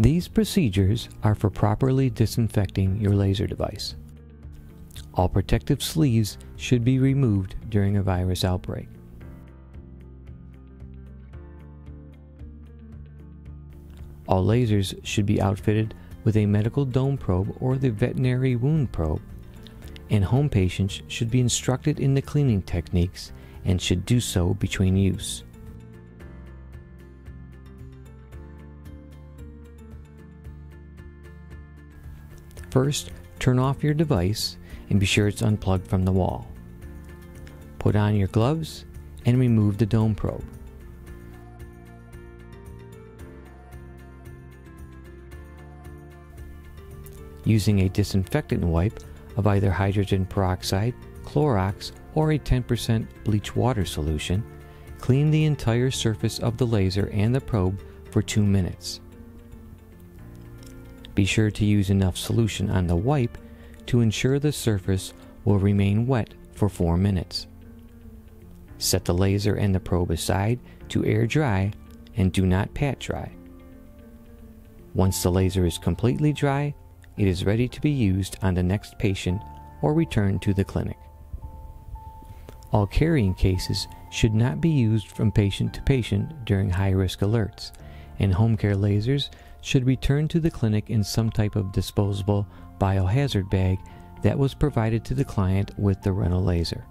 These procedures are for properly disinfecting your laser device. All protective sleeves should be removed during a virus outbreak. All lasers should be outfitted with a medical dome probe or the veterinary wound probe, and home patients should be instructed in the cleaning techniques and should do so between use. First, turn off your device and be sure it's unplugged from the wall. Put on your gloves and remove the dome probe. Using a disinfectant wipe of either hydrogen peroxide, Clorox, or a 10% bleach water solution, clean the entire surface of the laser and the probe for 2 minutes. Be sure to use enough solution on the wipe to ensure the surface will remain wet for 4 minutes. Set the laser and the probe aside to air dry and do not pat dry. Once the laser is completely dry, it is ready to be used on the next patient or returned to the clinic. All carrying cases should not be used from patient to patient during high-risk alerts, and home care lasers should return to the clinic in some type of disposable biohazard bag that was provided to the client with the rental laser.